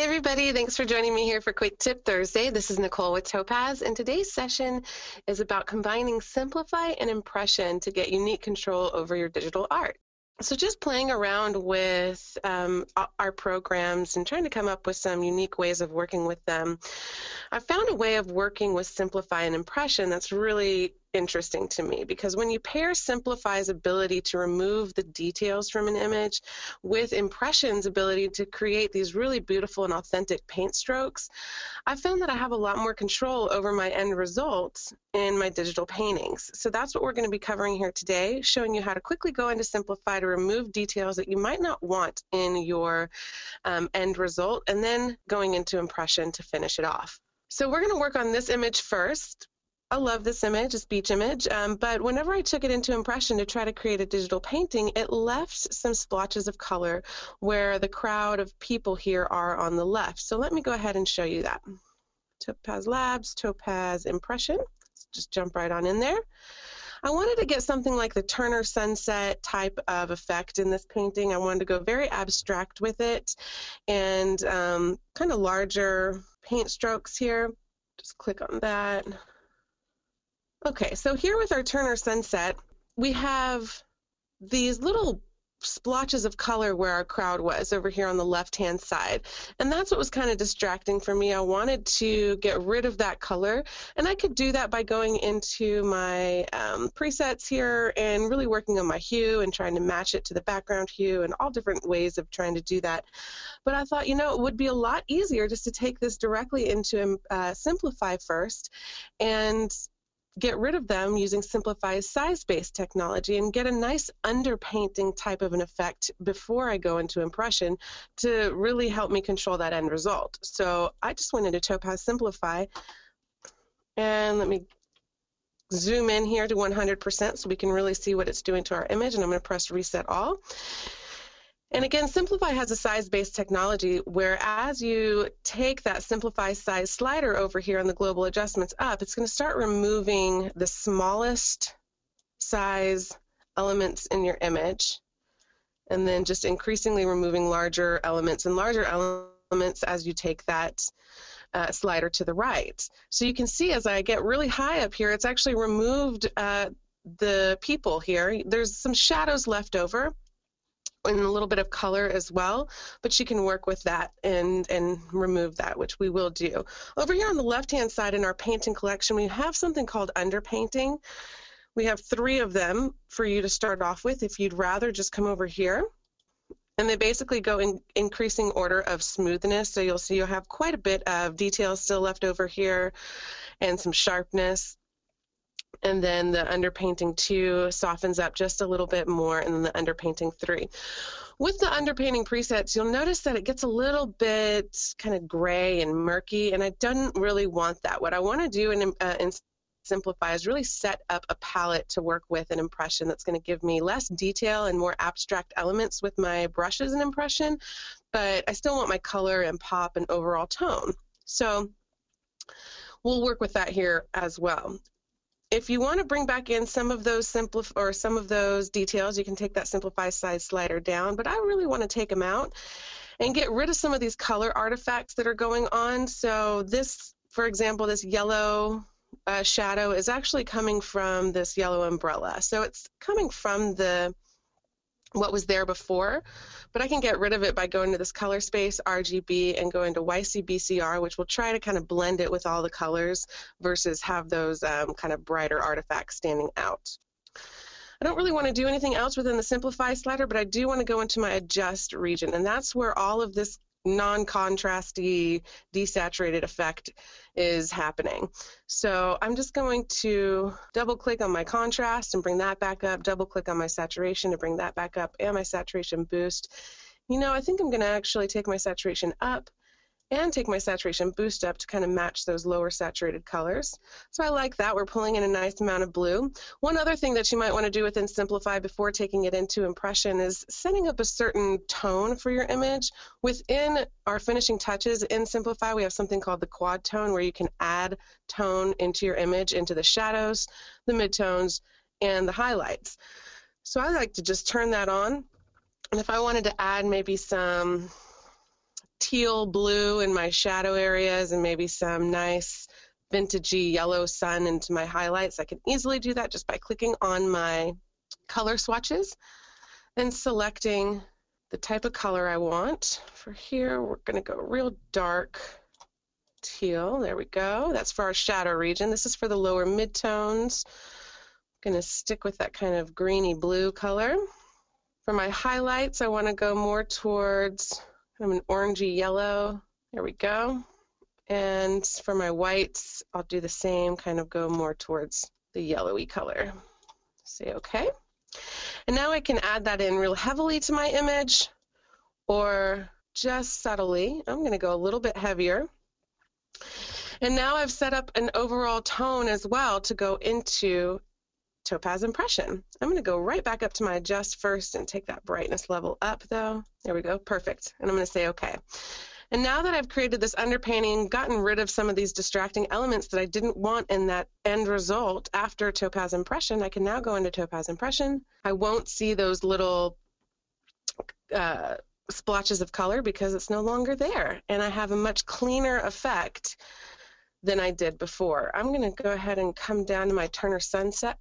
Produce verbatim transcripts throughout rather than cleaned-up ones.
Hey everybody, thanks for joining me here for Quick Tip Thursday. This is Nichole with Topaz, and today's session is about combining Simplify and Impression to get unique control over your digital art. So just playing around with um, our programs and trying to come up with some unique ways of working with them, I found a way of working with Simplify and Impression that's really interesting to me, because when you pair Simplify's ability to remove the details from an image with Impression's ability to create these really beautiful and authentic paint strokes, I found that I have a lot more control over my end results in my digital paintings. So that's what we're going to be covering here today, showing you how to quickly go into Simplify to remove details that you might not want in your um, end result, and then going into Impression to finish it off. So we're going to work on this image first. I love this image, this beach image, um, but whenever I took it into Impression to try to create a digital painting, it left some splotches of color where the crowd of people here are on the left. So let me go ahead and show you that. Topaz Labs, Topaz Impression. Let's just jump right on in there. I wanted to get something like the Turner sunset type of effect in this painting. I wanted to go very abstract with it and um, kind of larger paint strokes here. Just click on that. Okay, so here with our Turner sunset, we have these little splotches of color where our crowd was over here on the left-hand side, and that's what was kind of distracting for me. I wanted to get rid of that color, and I could do that by going into my um, presets here and really working on my hue and trying to match it to the background hue and all different ways of trying to do that. But I thought, you know, it would be a lot easier just to take this directly into uh, Simplify first and get rid of them using Simplify's size-based technology and get a nice underpainting type of an effect before I go into Impression to really help me control that end result. So I just went into Topaz Simplify, and let me zoom in here to one hundred percent so we can really see what it's doing to our image, and I'm going to press Reset All. And again, Simplify has a size-based technology, whereas you take that Simplify size slider over here on the global adjustments up, it's going to start removing the smallest size elements in your image, and then just increasingly removing larger elements and larger elements as you take that uh, slider to the right. So you can see as I get really high up here, it's actually removed uh, the people here. There's some shadows left over, and a little bit of color as well, but you can work with that and, and remove that, which we will do. Over here on the left-hand side in our painting collection, we have something called underpainting. We have three of them for you to start off with if you'd rather just come over here. And they basically go in increasing order of smoothness, so you'll see you'll have quite a bit of detail still left over here and some sharpness. And then the underpainting two softens up just a little bit more, and then the underpainting three. With the underpainting presets, you'll notice that it gets a little bit kind of gray and murky, and I don't really want that. What I want to do in, uh, in Simplify is really set up a palette to work with an Impression that's going to give me less detail and more abstract elements with my brushes and Impression, but I still want my color and pop and overall tone. So we'll work with that here as well. If you want to bring back in some of those simplif or some of those details, you can take that Simplify size slider down, but I really want to take them out and get rid of some of these color artifacts that are going on. So this, for example, this yellow uh, shadow is actually coming from this yellow umbrella. So it's coming from the what was there before, but I can get rid of it by going to this color space, R G B, and going to Y C B C R, which will try to kind of blend it with all the colors versus have those um, kind of brighter artifacts standing out. I don't really want to do anything else within the Simplify slider, but I do want to go into my Adjust region, and that's where all of this non-contrasty, desaturated effect is happening. So I'm just going to double-click on my contrast and bring that back up, double-click on my saturation to bring that back up, and my saturation boost. You know, I think I'm going to actually take my saturation up and take my saturation boost up to kind of match those lower saturated colors. So I like that. We're pulling in a nice amount of blue. One other thing that you might want to do within Simplify before taking it into Impression is setting up a certain tone for your image. Within our finishing touches in Simplify, we have something called the Quad Tone, where you can add tone into your image, into the shadows, the midtones, and the highlights. So I like to just turn that on. And if I wanted to add maybe some teal blue in my shadow areas and maybe some nice vintagey yellow sun into my highlights. I can easily do that just by clicking on my color swatches and selecting the type of color I want. For here, we're going to go real dark teal. There we go. That's for our shadow region. This is for the lower midtones. I'm going to stick with that kind of greeny blue color. For my highlights, I want to go more towards kind of an orangey yellow. There we go. And for my whites, I'll do the same, kind of go more towards the yellowy color. Say okay. And now I can add that in real heavily to my image, or just subtly. I'm going to go a little bit heavier. And now I've set up an overall tone as well to go into Topaz Impression. I'm going to go right back up to my adjust first and take that brightness level up though. There we go. Perfect. And I'm going to say okay. And now that I've created this underpainting, gotten rid of some of these distracting elements that I didn't want in that end result after Topaz Impression, I can now go into Topaz Impression. I won't see those little uh, splotches of color because it's no longer there. And I have a much cleaner effect than I did before. I'm going to go ahead and come down to my Turner Sunset.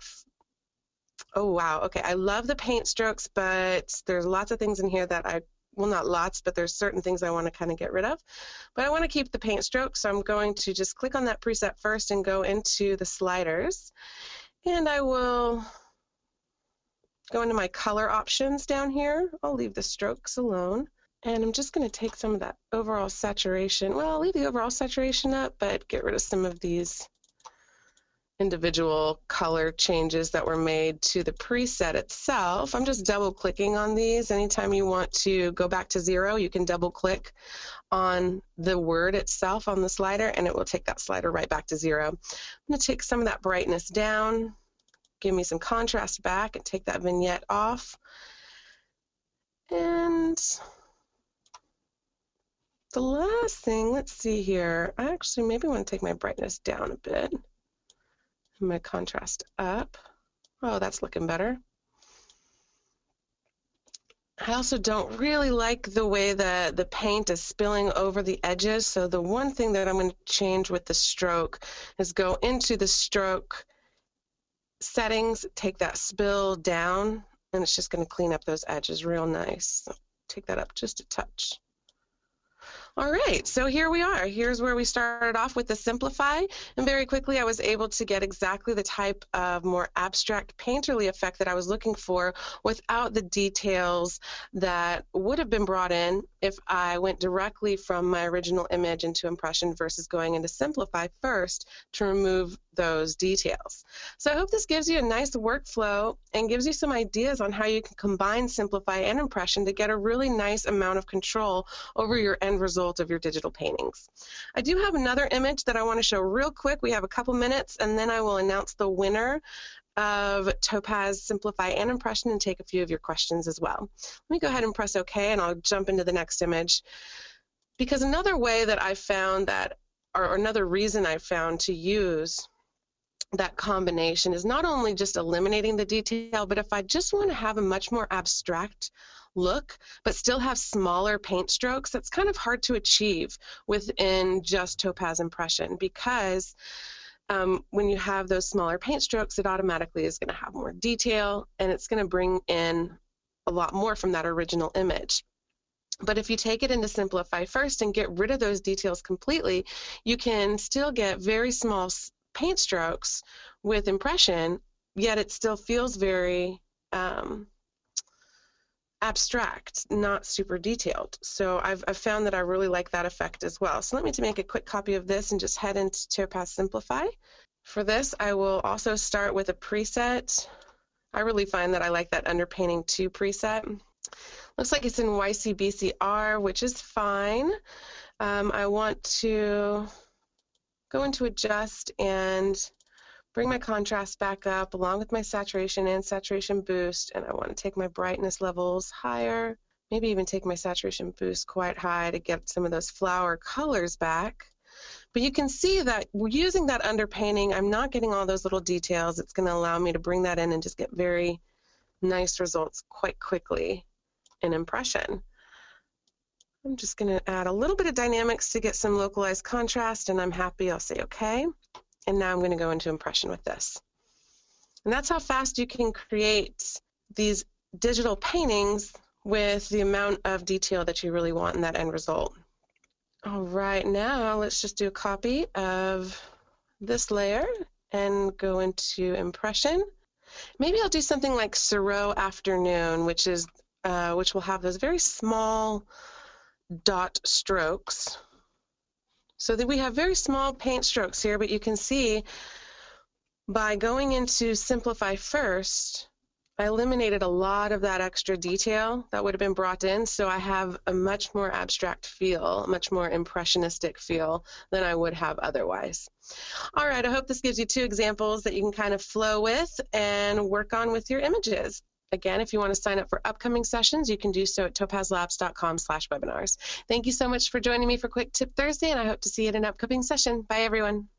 Oh, wow. Okay, I love the paint strokes, but there's lots of things in here that I well, not lots, but there's certain things I want to kind of get rid of. But I want to keep the paint stroke, so I'm going to just click on that preset first and go into the sliders. And I will go into my color options down here. I'll leave the strokes alone. And I'm just going to take some of that overall saturation. Well, I'll leave the overall saturation up, but get rid of some of these individual color changes that were made to the preset itself. I'm just double clicking on these. Anytime you want to go back to zero, you can double click on the word itself on the slider and it will take that slider right back to zero. I'm going to take some of that brightness down, give me some contrast back, and take that vignette off. And the last thing, let's see here, I actually maybe want to take my brightness down a bit. My contrast up. Oh, that's looking better. I also don't really like the way that the paint is spilling over the edges, so the one thing that I'm going to change with the stroke is go into the stroke settings, take that spill down, and it's just going to clean up those edges real nice. So take that up just a touch. All right, so here we are. Here's where we started off with the Simplify, and very quickly I was able to get exactly the type of more abstract painterly effect that I was looking for without the details that would have been brought in if I went directly from my original image into Impression versus going into Simplify first to remove those details. So I hope this gives you a nice workflow and gives you some ideas on how you can combine Simplify and Impression to get a really nice amount of control over your end result of your digital paintings. I do have another image that I want to show real quick. We have a couple minutes and then I will announce the winner of Topaz Simplify and Impression and take a few of your questions as well. Let me go ahead and press OK and I'll jump into the next image, because another way that I found that, or another reason I found to use that combination, is not only just eliminating the detail, but if I just want to have a much more abstract look but still have smaller paint strokes, that's kind of hard to achieve within just Topaz Impression, because um, when you have those smaller paint strokes, it automatically is going to have more detail and it's going to bring in a lot more from that original image. But if you take it into Simplify first and get rid of those details completely, you can still get very small paint strokes with Impression, yet it still feels very um, abstract, not super detailed. So I've, I've found that I really like that effect as well. So let me to make a quick copy of this and just head into Topaz Simplify. For this, I will also start with a preset. I really find that I like that Underpainting two preset. Looks like it's in Y C B C R, which is fine. Um, I want to go into Adjust and bring my contrast back up along with my saturation and saturation boost, and I want to take my brightness levels higher, maybe even take my saturation boost quite high to get some of those flower colors back. But you can see that using that underpainting, I'm not getting all those little details. It's going to allow me to bring that in and just get very nice results quite quickly in Impression. I'm just going to add a little bit of dynamics to get some localized contrast, and I'm happy. I'll say OK. And now I'm going to go into Impression with this. And that's how fast you can create these digital paintings with the amount of detail that you really want in that end result. All right, now let's just do a copy of this layer and go into Impression. Maybe I'll do something like Seurat Afternoon, which is uh, which will have those very small dot strokes. So that we have very small paint strokes here, but you can see by going into Simplify first, I eliminated a lot of that extra detail that would have been brought in, so I have a much more abstract feel, a much more impressionistic feel than I would have otherwise. All right, I hope this gives you two examples that you can kind of flow with and work on with your images. Again, if you want to sign up for upcoming sessions, you can do so at topazlabs dot com slash webinars. Thank you so much for joining me for Quick Tip Thursday, and I hope to see you at an upcoming session. Bye, everyone.